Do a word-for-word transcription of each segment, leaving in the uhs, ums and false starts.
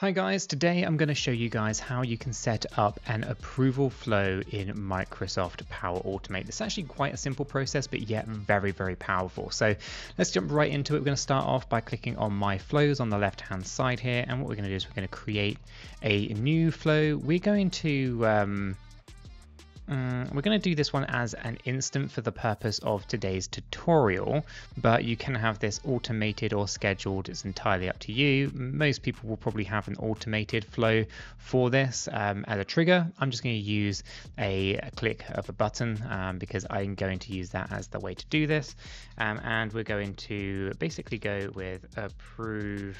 Hi guys, today I'm going to show you guys how you can set up an approval flow in Microsoft Power Automate. It's actually quite a simple process, but yet very, very powerful. So let's jump right into it. We're going to start off by clicking on My Flows on the left-hand side here. And what we're going to do is we're going to create a new flow. We're going to... Um, Um, we're going to do this one as an instant for the purpose of today's tutorial, but you can have this automated or scheduled. It's entirely up to you. Most people will probably have an automated flow for this um, as a trigger. I'm just going to use a, a click of a button um, because I'm going to use that as the way to do this. Um, and we're going to basically go with approve,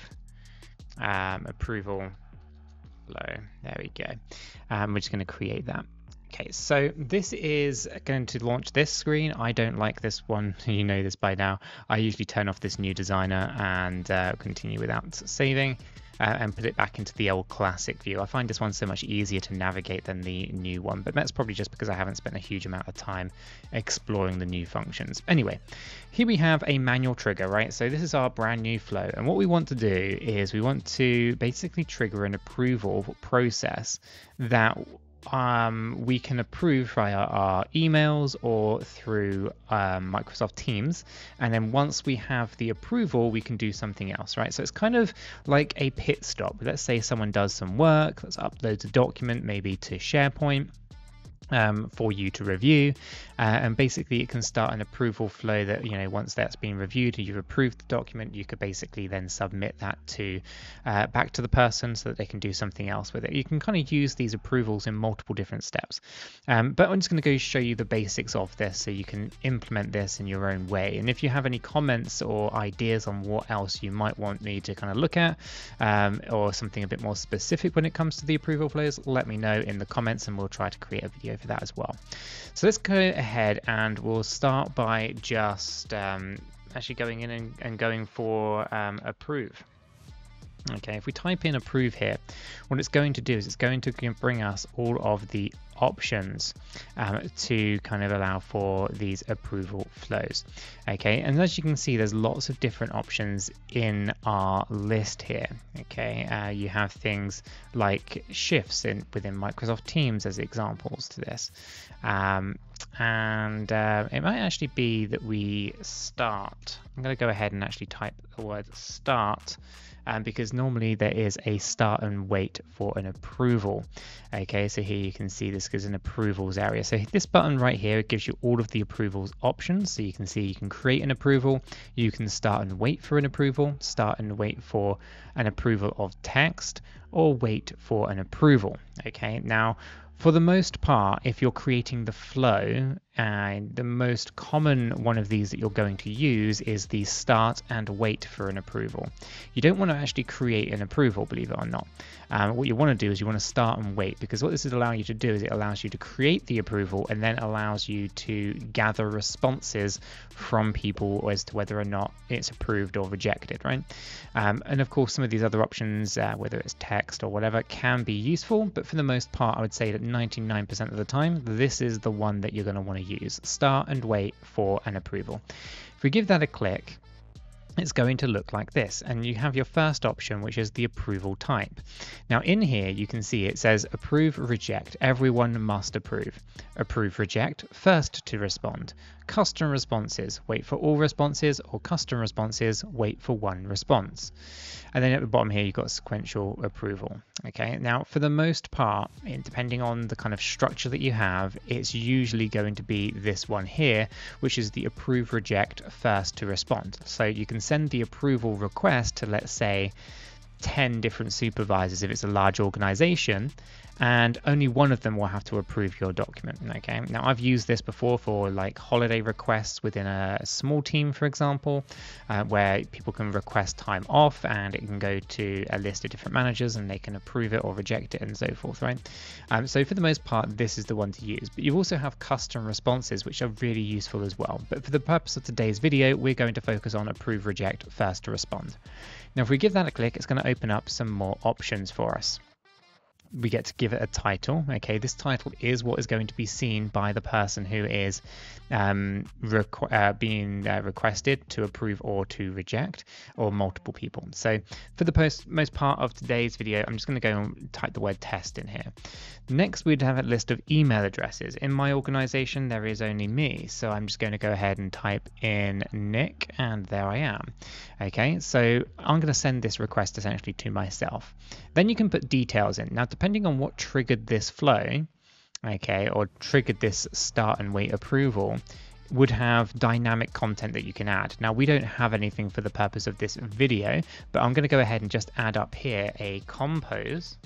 um, approval flow. There we go. Um, we're just going to create that. Okay, so this is going to launch this screen. I don't like this one. You know this by now. I usually turn off this new designer and uh, continue without saving uh, and put it back into the old classic view. I find this one so much easier to navigate than the new one, but that's probably just because I haven't spent a huge amount of time exploring the new functions. Anyway, here we have a manual trigger, right? So this is our brand new flow. And what we want to do is we want to basically trigger an approval process that Um, we can approve via our emails or through um, Microsoft Teams. And then once we have the approval, we can do something else, right? So it's kind of like a pit stop. Let's say someone does some work, let's upload a document, maybe to SharePoint um, for you to review. Uh, and basically it can start an approval flow that, you know, once that's been reviewed and you've approved the document, you could basically then submit that to uh, back to the person so that they can do something else with it. You can kind of use these approvals in multiple different steps. Um, but I'm just going to go show you the basics of this so you can implement this in your own way. And if you have any comments or ideas on what else you might want me to kind of look at um, or something a bit more specific when it comes to the approval flows, let me know in the comments and we'll try to create a video for that as well. So let's go ahead ahead and we'll start by just um, actually going in and, and going for um, approve. Okay, if we type in approve here, what it's going to do is it's going to bring us all of the options um, to kind of allow for these approval flows. Okay, and as you can see, there's lots of different options in our list here. Okay, uh, you have things like shifts in within Microsoft Teams as examples to this. Um, and uh, it might actually be that we start. I'm going to go ahead and actually type the word start um, because normally there is a start and wait for an approval. Okay, so here you can see this is an approvals area. So this button right here, it gives you all of the approvals options. So you can see you can create an approval, you can start and wait for an approval, start and wait for an approval of text, or wait for an approval. Okay, now for the most part, if you're creating the flow, and uh, the most common one of these that you're going to use is the start and wait for an approval. You don't want to actually create an approval, believe it or not. Um, what you want to do is you want to start and wait, because what this is allowing you to do is it allows you to create the approval and then allows you to gather responses from people as to whether or not it's approved or rejected, right? Um, and of course, some of these other options, uh, whether it's text or whatever, can be useful, but for the most part, I would say that ninety-nine percent of the time, this is the one that you're going to want to use, start and wait for an approval. If we give that a click, it's going to look like this, and you have your first option, which is the approval type. Now in here you can see it says approve, reject, everyone must approve, approve, reject, first to respond, custom responses, wait for all responses, or custom responses, wait for one response. And then at the bottom here you've got sequential approval. Okay, now for the most part, depending on the kind of structure that you have, it's usually going to be this one here, which is the approve, reject, first to respond. So you can send the approval request to, let's say, ten different supervisors if it's a large organization, and only one of them will have to approve your document. Okay, now I've used this before for like holiday requests within a small team, for example, uh, where people can request time off and it can go to a list of different managers and they can approve it or reject it and so forth, right? Um, so for the most part, this is the one to use, but you also have custom responses, which are really useful as well. But for the purpose of today's video, we're going to focus on approve, reject, first to respond. Now, if we give that a click, it's going to open up some more options for us. we get to give it a title. Okay, this title is what is going to be seen by the person who is um, requ uh, being uh, requested to approve or to reject, or multiple people. So for the post, most part of today's video, I'm just going to go and type the word test in here. Next, we'd have a list of email addresses. In my organization, there is only me. So I'm just going to go ahead and type in Nick, and there I am. Okay, so I'm going to send this request essentially to myself. Then you can put details in. Now, depending on what triggered this flow, okay, or triggered this start and wait approval, would have dynamic content that you can add. Now, we don't have anything for the purpose of this video, but I'm going to go ahead and just add up here a compose.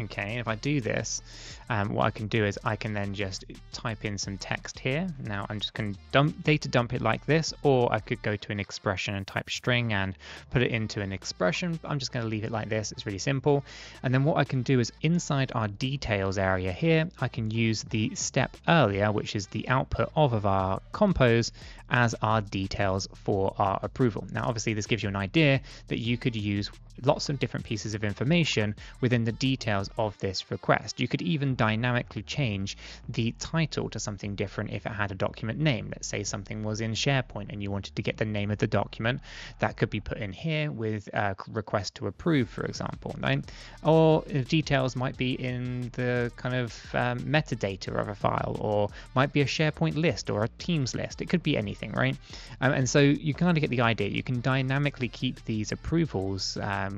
Okay, if I do this, um, what I can do is I can then just type in some text here. Now I'm just going to dump, data dump it like this, or I could go to an expression and type string and put it into an expression. I'm just going to leave it like this. It's really simple. And then what I can do is inside our details area here, I can use the step earlier, which is the output of, of our compose, as our details for our approval. Now, obviously this gives you an idea that you could use lots of different pieces of information within the details of this request. You could even dynamically change the title to something different if it had a document name. Let's say something was in SharePoint and you wanted to get the name of the document. That could be put in here with a request to approve, for example, right? Or details might be in the kind of um, metadata of a file, or might be a SharePoint list or a Teams list. It could be anything, right? Um, and so you kind of get the idea. You can dynamically keep these approvals um,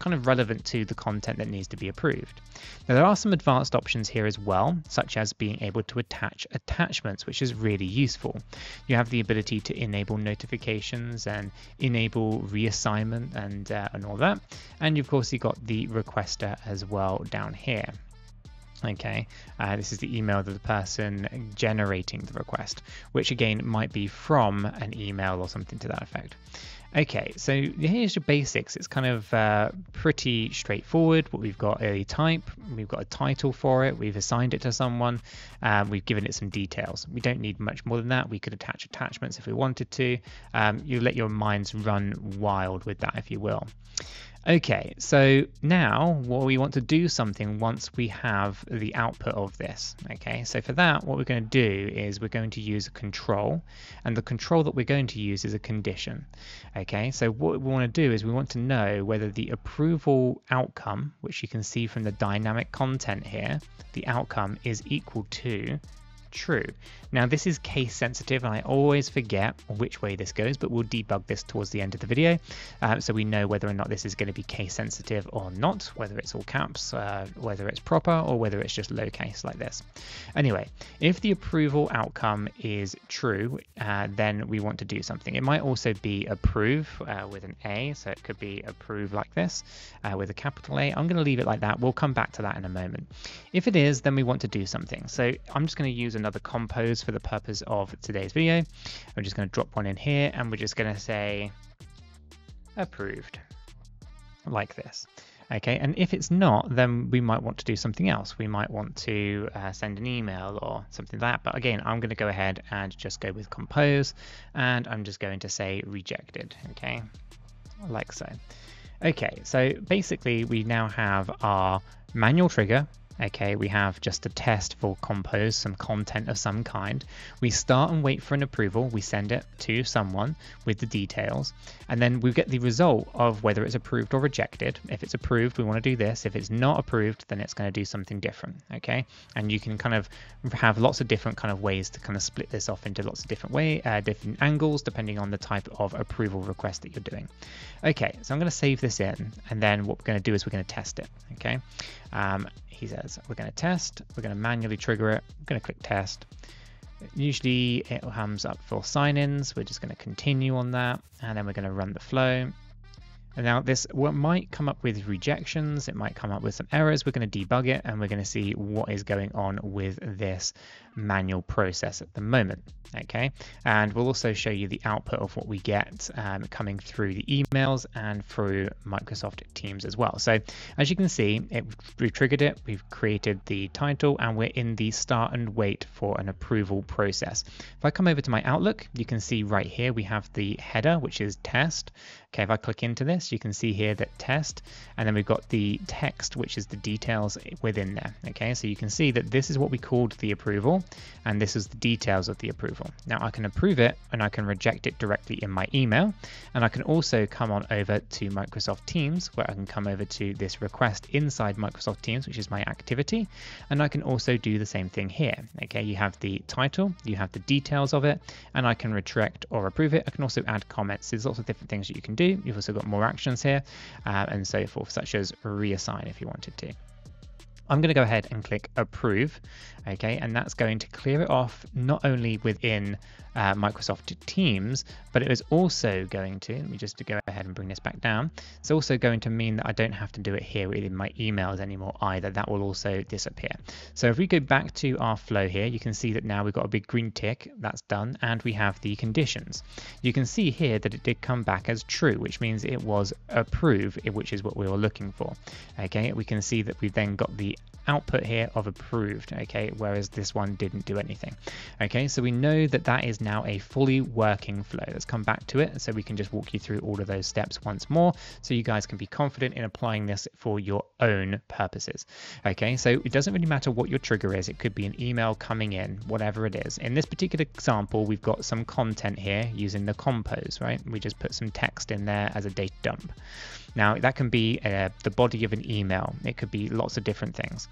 kind of relevant to the content that needs to be approved. Now, there are some advanced options here as well, such as being able to attach attachments, which is really useful. You have the ability to enable notifications and enable reassignment and, uh, and all that. And of course, you've got the requester as well down here. Okay, uh, this is the email of the person generating the request, which again might be from an email or something to that effect. Okay, so here's your basics. It's kind of uh, pretty straightforward. What we've got a type, we've got a title for it, we've assigned it to someone, um, we've given it some details. We don't need much more than that. We could attach attachments if we wanted to. Um, you let your minds run wild with that, if you will. Okay, so now what we want to do something once we have the output of this. Okay, so for that, what we're going to do is we're going to use a control, and the control that we're going to use is a condition. Okay, so what we want to do is we want to know whether the approval outcome, which you can see from the dynamic content here, the outcome is equal to true. Now this is case sensitive, and I always forget which way this goes, but we'll debug this towards the end of the video, um, so we know whether or not this is going to be case sensitive or not, whether it's all caps, uh, whether it's proper, or whether it's just lowercase like this. Anyway, if the approval outcome is true, uh, then we want to do something. It might also be approve uh, with an A, so it could be approve like this uh, with a capital A. I'm going to leave it like that. We'll come back to that in a moment. If it is, then we want to do something. So I'm just going to use another compose for the purpose of today's video. I'm just going to drop one in here, and we're just going to say approved like this. Okay, and if it's not, then we might want to do something else. We might want to uh, send an email or something like that. But again, I'm going to go ahead and just go with compose, and I'm just going to say rejected. Okay, like so. Okay, so basically we now have our manual trigger. Okay, we have just a test for compose, some content of some kind. We start and wait for an approval. We send it to someone with the details, and then we get the result of whether it's approved or rejected. If it's approved, we want to do this. If it's not approved, then it's going to do something different. Okay, and you can kind of have lots of different kind of ways to kind of split this off into lots of different way, uh, different angles, depending on the type of approval request that you're doing. Okay, so I'm going to save this in, and then what we're going to do is we're going to test it. Okay, um, he says. We're going to test, we're going to manually trigger it, we're going to click test. Usually it comes up for sign-ins, we're just going to continue on that, and then we're going to run the flow. And now this what might come up with rejections, it might come up with some errors. We're going to debug it, and we're going to see what is going on with this manual process at the moment. Okay, and we'll also show you the output of what we get um, coming through the emails and through Microsoft Teams as well. So as you can see, it, we've triggered it, we've created the title, and we're in the start and wait for an approval process. If I come over to my Outlook, you can see right here we have the header, which is test. Okay, if I click into this, test, you can see here that test, and then we've got the text, which is the details within there. Okay, so you can see that this is what we called the approval, and this is the details of the approval. Now I can approve it and I can reject it directly in my email, and I can also come on over to Microsoft Teams, where I can come over to this request inside Microsoft Teams, which is my activity, and I can also do the same thing here. Okay, you have the title, you have the details of it, and I can retract or approve it. I can also add comments. There's lots of different things that you can do. You've also got more actions here uh, and so forth, such as reassign if you wanted to. I'm going to go ahead and click approve, okay, and that's going to clear it off not only within uh, Microsoft Teams, but it is also going to, let me just go ahead and bring this back down, it's also going to mean that I don't have to do it here within my emails anymore either. That will also disappear. So if we go back to our flow here, you can see that now we've got a big green tick, that's done, and we have the conditions. You can see here that it did come back as true, which means it was approved, which is what we were looking for. Okay, we can see that we've then got the output here of approved, okay, whereas this one didn't do anything. Okay, so we know that that is now a fully working flow. Let's come back to it so we can just walk you through all of those steps once more, so you guys can be confident in applying this for your own purposes. Okay, so it doesn't really matter what your trigger is. It could be an email coming in, whatever it is. In this particular example, we've got some content here using the compose, right? We just put some text in there as a data dump. Now that can be uh, the body of an email. It could be lots of different things.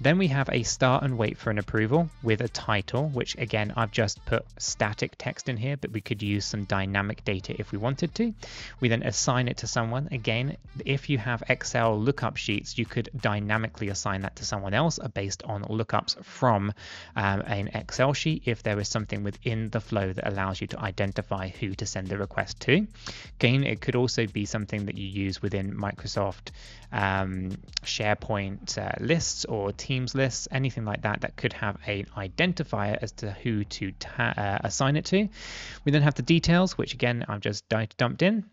Then we have a start and wait for an approval with a title, which again, I've just put static text in here, but we could use some dynamic data if we wanted to. We then assign it to someone. Again, if you have Excel lookup sheets, you could dynamically assign that to someone else based on lookups from um, an Excel sheet, if there is something within the flow that allows you to identify who to send the request to. Again, it could also be something that you use within Microsoft um, SharePoint uh, lists or Teams lists, anything like that that could have an identifier as to who to ta uh, assign it to. We then have the details, which again I've just dumped in.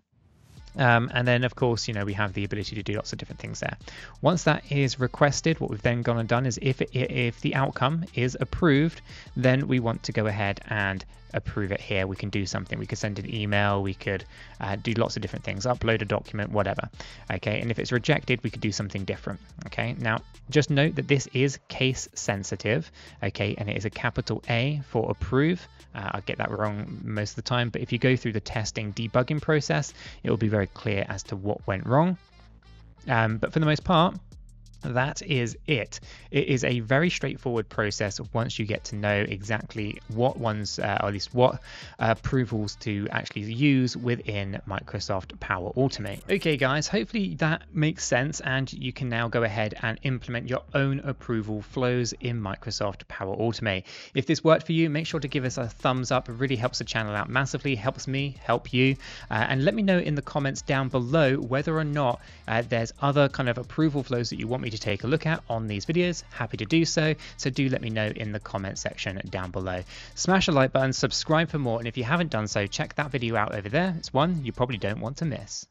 Um, and then, of course, you know, we have the ability to do lots of different things there. Once that is requested, what we've then gone and done is if, it, if the outcome is approved, then we want to go ahead and approve it here. We can do something. We could send an email. We could uh, do lots of different things, upload a document, whatever. Okay. And if it's rejected, we could do something different. Okay. Now, just note that this is case sensitive. Okay. And it is a capital A for approve. Uh, I get that wrong most of the time, but if you go through the testing debugging process, it will be very clear as to what went wrong. Um, but for the most part, that is it. It is a very straightforward process once you get to know exactly what ones, uh, or at least what uh, approvals to actually use within Microsoft Power Automate. Okay guys, hopefully that makes sense and you can now go ahead and implement your own approval flows in Microsoft Power Automate. If this worked for you, make sure to give us a thumbs up. It really helps the channel out massively, helps me, help you. Uh, and let me know in the comments down below whether or not uh, there's other kind of approval flows that you want me to to take a look at on these videos. Happy to do so, so do let me know in the comment section down below. Smash the like button, subscribe for more, and if you haven't done so, check that video out over there. It's one you probably don't want to miss.